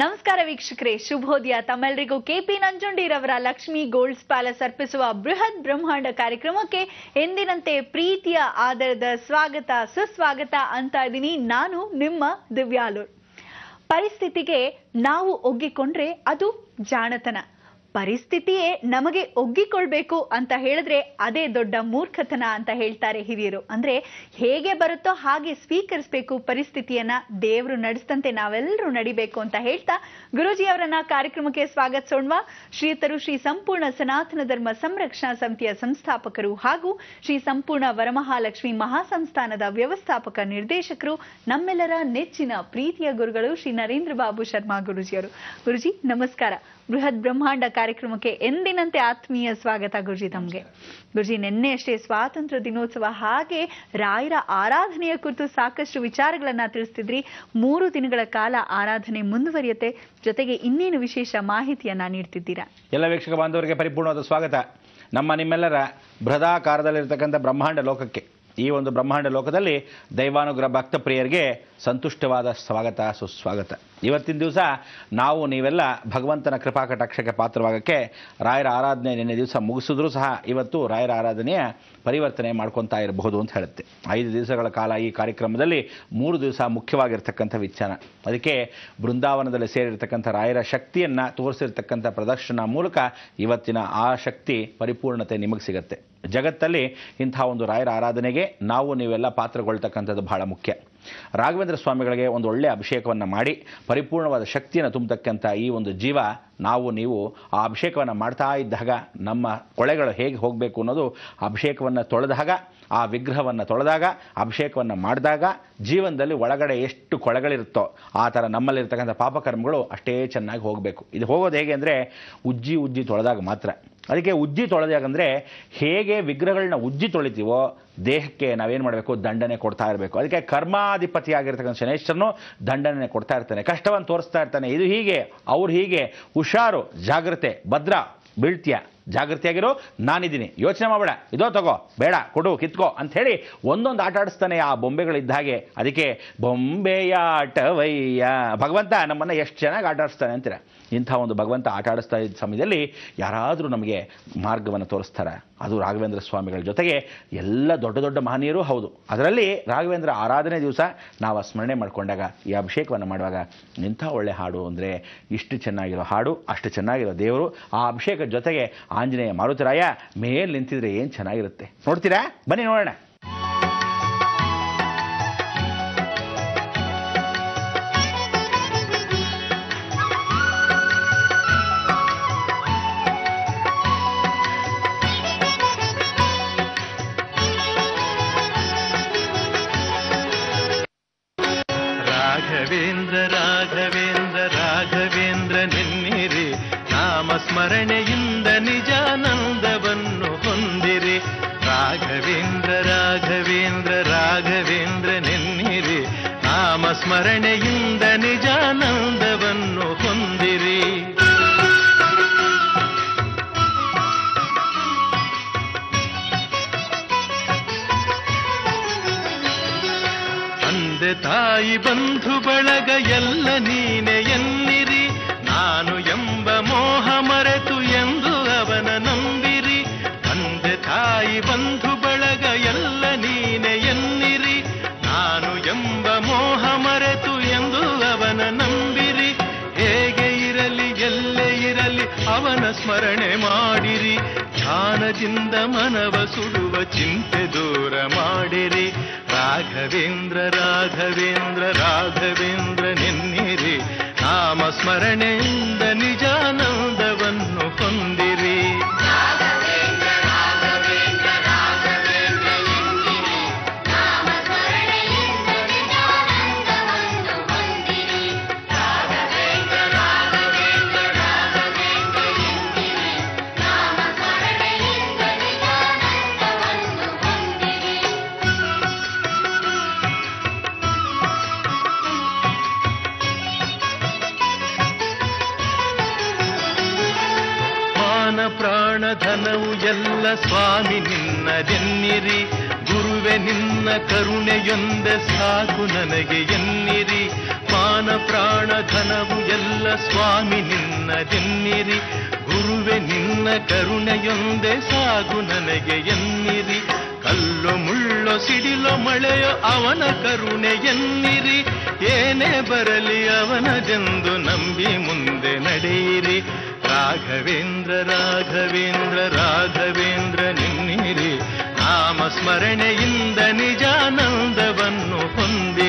ನಮಸ್ಕಾರ ವೀಕ್ಷಕರೇ, ಶುಭೋದಯ. ತಮ್ಮೆಲ್ಲರಿಗೂ ಕೆಪಿ ನಂಜುಂಡಿರವರ ಲಕ್ಷ್ಮಿ ಗೋಲ್ಡ್ಸ್ ಪ್ಯಾಲೇಸ್ ಅರ್ಪಿಸುವ ಬೃಹತ್ ಬ್ರಹ್ಮಾಂಡ ಕಾರ್ಯಕ್ರಮಕ್ಕೆ ಎಂದಿನಂತೆ ಪ್ರೀತಿಯ ಆಧಾರದ ಸ್ವಾಗತ ಸುಸ್ವಾಗತ ಅಂತ ಇದೀನಿ. ನಾನು ನಿಮ್ಮ ದಿವ್ಯಾಲೂರ್. ಪರಿಸ್ಥಿತಿಗೆ ನಾವು ಒಗ್ಗಿಕೊಂಡ್ರೆ ಅದು ಜಾಣತನ, ಪರಿಸ್ಥಿತಿಯೇ ನಮಗೆ ಒಗ್ಗಿಕೊಳ್ಳಬೇಕು ಅಂತ ಹೇಳಿದ್ರೆ ಅದೇ ದೊಡ್ಡ ಮೂರ್ಖತನ ಅಂತ ಹೇಳ್ತಾರೆ ಹಿರಿಯರು. ಅಂದ್ರೆ ಹೇಗೆ ಬರುತ್ತೋ ಹಾಗೆ ಸ್ವೀಕರಿಸಬೇಕು, ಪರಿಸ್ಥಿತಿಯನ್ನ ದೇವರು ನಡೆಸದಂತೆ ನಾವೆಲ್ಲರೂ ನಡಿಬೇಕು ಅಂತ ಹೇಳ್ತಾ ಗುರುಜಿ ಅವರನ್ನ ಕಾರ್ಯಕ್ರಮಕ್ಕೆ ಸ್ವಾಗತಿಸೋಣ. ಶ್ರೀಯುತರು ಶ್ರೀ ಸಂಪೂರ್ಣ ಸನಾತನ ಧರ್ಮ ಸಂರಕ್ಷಣಾ ಸಮಿತಿಯ ಸಂಸ್ಥಾಪಕರು ಹಾಗೂ ಶ್ರೀ ಸಂಪೂರ್ಣ ವರಮಹಾಲಕ್ಷ್ಮಿ ಮಹಾಸಂಸ್ಥಾನದ ವ್ಯವಸ್ಥಾಪಕ ನಿರ್ದೇಶಕರು, ನಮ್ಮೆಲ್ಲರ ನೆಚ್ಚಿನ ಪ್ರೀತಿಯ ಗುರುಗಳು ಶ್ರೀ ನರೇಂದ್ರ ಬಾಬು ಶರ್ಮಾ ಗುರುಜಿಯವರು. ಗುರುಜಿ ನಮಸ್ಕಾರ. ಬೃಹತ್ ಬ್ರಹ್ಮಾಂಡ ಕಾರ್ಯಕ್ರಮಕ್ಕೆ ಎಂದಿನಂತೆ ಆತ್ಮೀಯ ಸ್ವಾಗತ ಗುರುಜಿ ತಮಗೆ. ಗುರುಜಿ, ನಿನ್ನೆ ಅಷ್ಟೇ ಸ್ವಾತಂತ್ರ್ಯ ದಿನೋತ್ಸವ ಹಾಗೆ ರಾಯರ ಆರಾಧನೆಯ ಕುರಿತು ಸಾಕಷ್ಟು ವಿಚಾರಗಳನ್ನ ತಿಳಿಸ್ತಿದ್ರಿ. 3 ದಿನಗಳ ಕಾಲ ಆರಾಧನೆ ಮುಂದುವರಿಯುತ್ತೆ, ಜೊತೆಗೆ ಇನ್ನೇನು ವಿಶೇಷ ಮಾಹಿತಿಯನ್ನ ನೀಡ್ತಿದ್ದೀರಾ? ಎಲ್ಲ ವೀಕ್ಷಕ ಬಾಂಧವರಿಗೆ ಪರಿಪೂರ್ಣವಾದ ಸ್ವಾಗತ. ನಮ್ಮ ನಿಮ್ಮೆಲ್ಲರ ಬೃಹದಾಕಾರದಲ್ಲಿರ್ತಕ್ಕಂಥ ಬ್ರಹ್ಮಾಂಡ ಲೋಕಕ್ಕೆ, ಈ ಒಂದು ಬ್ರಹ್ಮಾಂಡ ಲೋಕದಲ್ಲಿ ದೈವಾನುಗ್ರಹ ಭಕ್ತ ಪ್ರಿಯರಿಗೆ ಸಂತುಷ್ಟವಾದ ಸ್ವಾಗತ ಸುಸ್ವಾಗತ. ಇವತ್ತಿನ ದಿವಸ ನಾವು ನೀವೆಲ್ಲ ಭಗವಂತನ ಕೃಪಾ ಕಟಾಕ್ಷಕ್ಕೆ ಪಾತ್ರವಾಗಕ್ಕೆ ರಾಯರ ಆರಾಧನೆ ನಿನ್ನೆ ದಿವಸ ಮುಗಿಸಿದ್ರೂ ಸಹ ಇವತ್ತು ರಾಯರ ಆರಾಧನೆಯ ಪರಿವರ್ತನೆ ಮಾಡ್ಕೊತಾ ಇರಬಹುದು ಅಂತ ಹೇಳುತ್ತೆ. 5 ದಿವಸಗಳ ಕಾಲ ಈ ಕಾರ್ಯಕ್ರಮದಲ್ಲಿ 3 ದಿವಸ ಮುಖ್ಯವಾಗಿರ್ತಕ್ಕಂಥ ವಿಚಾರ, ಅದಕ್ಕೆ ಬೃಂದಾವನದಲ್ಲಿ ಸೇರಿರ್ತಕ್ಕಂಥ ರಾಯರ ಶಕ್ತಿಯನ್ನು ತೋರಿಸಿರ್ತಕ್ಕಂಥ ಪ್ರದರ್ಶನ ಮೂಲಕ ಇವತ್ತಿನ ಆ ಶಕ್ತಿ ಪರಿಪೂರ್ಣತೆ ನಿಮಗೆ ಸಿಗುತ್ತೆ. ಜಗತ್ತಲ್ಲಿ ಇಂತಹ ಒಂದು ರಾಯರ ಆರಾಧನೆಗೆ ನಾವು ನೀವೆಲ್ಲ ಪಾತ್ರಗೊಳ್ತಕ್ಕಂಥದ್ದು ಬಹಳ ಮುಖ್ಯ. ರಾಘವೇಂದ್ರ ಸ್ವಾಮಿಗಳಿಗೆ ಒಂದು ಒಳ್ಳೆಯ ಅಭಿಷೇಕವನ್ನು ಮಾಡಿ ಪರಿಪೂರ್ಣವಾದ ಶಕ್ತಿಯನ್ನು ತುಂಬತಕ್ಕಂಥ ಈ ಒಂದು ಜೀವ ನಾವು ನೀವು ಆ ಅಭಿಷೇಕವನ್ನು ಮಾಡ್ತಾ ಇದ್ದಾಗ ನಮ್ಮ ಕೊಳೆಗಳು ಹೇಗೆ ಹೋಗಬೇಕು ಅನ್ನೋದು, ಅಭಿಷೇಕವನ್ನು ತೊಳೆದಾಗ, ಆ ವಿಗ್ರಹವನ್ನು ತೊಳೆದಾಗ, ಅಭಿಷೇಕವನ್ನು ಮಾಡಿದಾಗ ಜೀವನದಲ್ಲಿ ಒಳಗಡೆ ಎಷ್ಟು ಕೊಳೆಗಳಿರುತ್ತೋ ಆ ಥರ ನಮ್ಮಲ್ಲಿರ್ತಕ್ಕಂಥ ಪಾಪಕರ್ಮಗಳು ಅಷ್ಟೇ ಚೆನ್ನಾಗಿ ಹೋಗಬೇಕು. ಇದು ಹೋಗೋದು ಹೇಗೆ ಅಂದರೆ ಉಜ್ಜಿ ಉಜ್ಜಿ ತೊಳೆದಾಗ ಮಾತ್ರ. ಅದಕ್ಕೆ ಉಜ್ಜಿ ತೊಳೆದಾಗಂದರೆ ಹೇಗೆ ವಿಗ್ರಹಗಳನ್ನ ಉಜ್ಜಿ ತೊಳಿತೀವೋ ದೇಹಕ್ಕೆ ನಾವೇನು ಮಾಡಬೇಕು, ದಂಡನೆ ಕೊಡ್ತಾ ಇರಬೇಕು. ಅದಕ್ಕೆ ಕರ್ಮಾಧಿಪತಿಯಾಗಿರ್ತಕ್ಕಂಥ ಶನೇಶ್ವರನು ದಂಡನೆ ಕೊಡ್ತಾ ಇರ್ತಾನೆ, ಕಷ್ಟವನ್ನು ತೋರಿಸ್ತಾ ಇರ್ತಾನೆ. ಇದು ಹೀಗೆ, ಅವ್ರು ಹೀಗೆ, ಹುಷಾರು, ಜಾಗ್ರತೆ, ಭದ್ರ, ಬೀಳ್ತೀಯ, ಜಾಗೃತಿಯಾಗಿರೋ, ನಾನಿದ್ದೀನಿ, ಯೋಚನೆ ಮಾಡಬೇಡ, ಇದೋ ತಗೋ, ಬೇಡ, ಕೊಡು, ಕಿತ್ಕೋ ಅಂಥೇಳಿ ಒಂದೊಂದು ಆಟ ಆಡಿಸ್ತಾನೆ ಆ ಬೊಂಬೆಗಳಿದ್ದ ಹಾಗೆ. ಅದಕ್ಕೆ ಬೊಂಬೆಯ ಆಟವಯ್ಯ, ಭಗವಂತ ನಮ್ಮನ್ನು ಎಷ್ಟು ಚೆನ್ನಾಗಿ ಆಟ ಆಡಿಸ್ತಾನೆ ಅಂತೀರ. ಇಂಥ ಒಂದು ಭಗವಂತ ಆಟ ಆಡಿಸ್ತಾ ಇದ್ದ ಸಮಯದಲ್ಲಿ ಯಾರಾದರೂ ನಮಗೆ ಮಾರ್ಗವನ್ನು ತೋರಿಸ್ತಾರೆ, ಅದು ರಾಘವೇಂದ್ರ ಸ್ವಾಮಿಗಳ ಜೊತೆಗೆ ಎಲ್ಲ ದೊಡ್ಡ ದೊಡ್ಡ ಮಹನೀಯರು ಹೌದು. ಅದರಲ್ಲಿ ರಾಘವೇಂದ್ರ ಆರಾಧನೆ ದಿವಸ ನಾವು ಸ್ಮರಣೆ ಮಾಡಿಕೊಂಡಾಗ, ಈ ಅಭಿಷೇಕವನ್ನು ಮಾಡುವಾಗ ಇಂಥ ಒಳ್ಳೆ ಹಾಡು ಅಂದರೆ ಇಷ್ಟು ಚೆನ್ನಾಗಿರೋ ಹಾಡು, ಅಷ್ಟು ಚೆನ್ನಾಗಿರೋ ದೇವರು, ಆ ಅಭಿಷೇಕದ ಜೊತೆಗೆ ಆಂಜನೇಯ ಮಾರುತರಾಯ ಮೇಲೆ ನಿಂತಿದ್ರೆ ಏನು ಚೆನ್ನಾಗಿರುತ್ತೆ ನೋಡ್ತೀರಾ? ಬನ್ನಿ ನೋಡೋಣ. ರಾಘವೇಂದ್ರ ರಾಘವೇಂದ್ರ ರಾಘವೇಂದ್ರ ನಿನ್ನಿರಿ, ನಾಮ ಸ್ಮರಣೆಯಿಂದ ನಿಜಾನಂದವನ್ನು ಹೊಂದಿರಿ. ರಾಘವೇಂದ್ರ ರಾಘವೇಂದ್ರ ರಾಘವೇಂದ್ರ ನಿನ್ನಿರಿ, ನಾಮ ಸ್ಮರಣೆಯಿಂದ ನಿಜಾನಂದವನ್ನು ಹೊಂದಿರಿ. ತಂದೆ ತಾಯಿ ಬಂಧು ಬಳಗ ಎಲ್ಲ ನೀನೆ ಎನ್ನಿರಿ, ನಾನು ಎಂಬ ಮೋಹ ಮರೆತು ಎಂದು ಅವನ ನಂಬಿರಿ. ತಂದೆ ತಾಯಿ ಬಂಧು ಬಳಗ ಎಲ್ಲ ನೀನೆ ಎನ್ನಿರಿ, ನಾನು ಎಂಬ ಮೋಹ ಮರೆತು ಎಂದು ಅವನ ನಂಬಿರಿ. ಹೇಗೆ ಇರಲಿ ಎಲ್ಲೇ ಇರಲಿ ಅವನ ಸ್ಮರಣೆ ಮಾಡಿರಿ, ಧ್ಯಾನದಿಂದ ಮನವ ಸುಡುವ ಚಿಂತೆ ದೂರ ಮಾಡಿರಿ. ರಾಘವೇಂದ್ರ ರಾಘವೇಂದ್ರ ರಾಘವೇಂದ್ರ ನಿನ್ನಿರಿ, ನಾಮ ಸ್ಮರಣೆಯಿಂದ ನಿಜಾನಂದವನ್ನು ಹೊಂದಿರಿ. ಧನವು ಎಲ್ಲ ಸ್ವಾಮಿ ನಿನ್ನದೆನ್ನಿರಿ, ಗುರುವೆ ನಿನ್ನ ಕರುಣೆಯೊಂದೆ ಸಾಕು ನನಗೆ ಎನ್ನಿರಿ. ಪಾನ ಪ್ರಾಣ ಪ್ರಾಣ ಧನವು ಎಲ್ಲ ಸ್ವಾಮಿ ನಿನ್ನ ದಿನ್ನಿರಿ ಗುರುವೆ ನಿನ್ನ ಕರುಣೆಯೊಂದೆ ಸಾಗು ನನಗೆ ಎನ್ನಿರಿ ಕಲ್ಲು ಮುಳ್ಳು ಸಿಡಿಲು ಮಳೆಯೋ ಅವನ ಕರುಣೆ ಎನ್ನಿರಿ ಏನೇ ಬರಲಿ ಅವನದೆಂದು ನಂಬಿ ಮುಂದೆ ನಡೆಯಿರಿ ರಾಘವೇಂದ್ರ ರಾಘವೇಂದ್ರ ರಾಘವೇಂದ್ರ ನಿನ್ನಿರಿ ನಾಮ ಸ್ಮರಣೆಯಿಂದ ನಿಜಾನಂದವನ್ನು ಹೊಂದಿ